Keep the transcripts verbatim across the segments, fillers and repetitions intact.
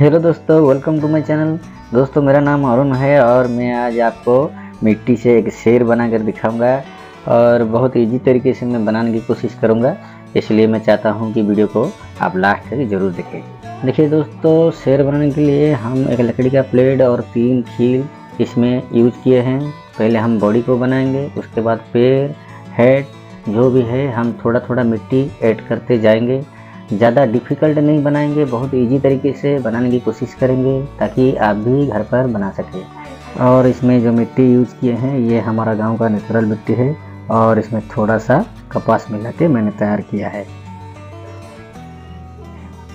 Hello दोस्तों, welcome to my channel. दोस्तों, मेरा नाम अरुण है और मैं आज आपको मिट्टी से एक शेर बना कर दिखाऊँगा और बहुत इजी तरीके से मैं बनाने की कोशिश करूँगा, इसलिए मैं चाहता हूँ कि वीडियो को आप लास्ट तक ज़रूर देखें। देखिए दोस्तों, शेर बनाने के लिए हम एक लकड़ी का प्लेट और तीन खील इसमें यूज किए हैं। पहले हम बॉडी को बनाएंगे, उसके बाद पैर, हेड जो भी है हम थोड़ा थोड़ा मिट्टी ऐड करते जाएंगे। ज़्यादा डिफ़िकल्ट नहीं बनाएंगे, बहुत इजी तरीके से बनाने की कोशिश करेंगे ताकि आप भी घर पर बना सकें। और इसमें जो मिट्टी यूज़ किए हैं ये हमारा गांव का नेचुरल मिट्टी है और इसमें थोड़ा सा कपास मिला के मैंने तैयार किया है।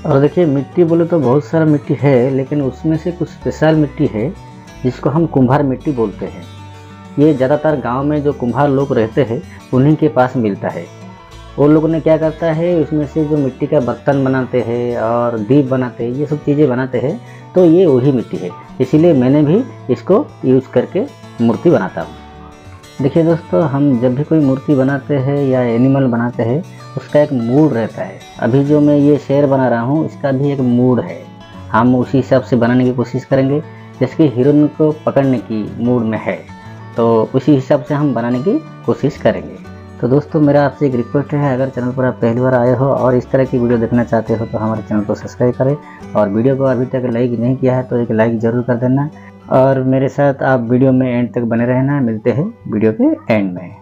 और देखिए, मिट्टी बोले तो बहुत सारा मिट्टी है, लेकिन उसमें से कुछ स्पेशल मिट्टी है जिसको हम कुम्हार मिट्टी बोलते हैं। ये ज़्यादातर गाँव में जो कुम्हार लोग रहते हैं उन्हीं के पास मिलता है। वो लोगों ने क्या करता है, उसमें से जो मिट्टी का बर्तन बनाते हैं और दीप बनाते हैं, ये सब चीज़ें बनाते हैं, तो ये वही मिट्टी है। इसीलिए मैंने भी इसको यूज करके मूर्ति बनाता हूँ। देखिए दोस्तों, हम जब भी कोई मूर्ति बनाते हैं या एनिमल बनाते हैं उसका एक मूड रहता है। अभी जो मैं ये शेर बना रहा हूँ इसका भी एक मूड है, हम उसी हिसाब से बनाने की कोशिश करेंगे। जिसके हिरण को पकड़ने की मूड में है तो उसी हिसाब से हम बनाने की कोशिश करेंगे। तो दोस्तों, मेरा आपसे एक रिक्वेस्ट है, अगर चैनल पर आप पहली बार आए हो और इस तरह की वीडियो देखना चाहते हो तो हमारे चैनल को सब्सक्राइब करें और वीडियो को अभी तक लाइक नहीं किया है तो एक लाइक ज़रूर कर देना और मेरे साथ आप वीडियो में एंड तक बने रहना। मिलते हैं वीडियो के एंड में।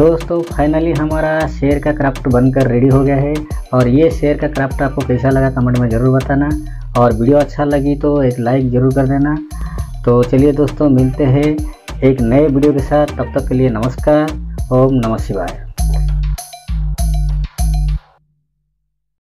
दोस्तों फाइनली हमारा शेर का क्राफ्ट बनकर रेडी हो गया है और ये शेर का क्राफ्ट आपको कैसा लगा कमेंट में ज़रूर बताना और वीडियो अच्छा लगी तो एक लाइक ज़रूर कर देना। तो चलिए दोस्तों मिलते हैं एक नए वीडियो के साथ, तब तक के लिए नमस्कार, ओम नमः शिवाय।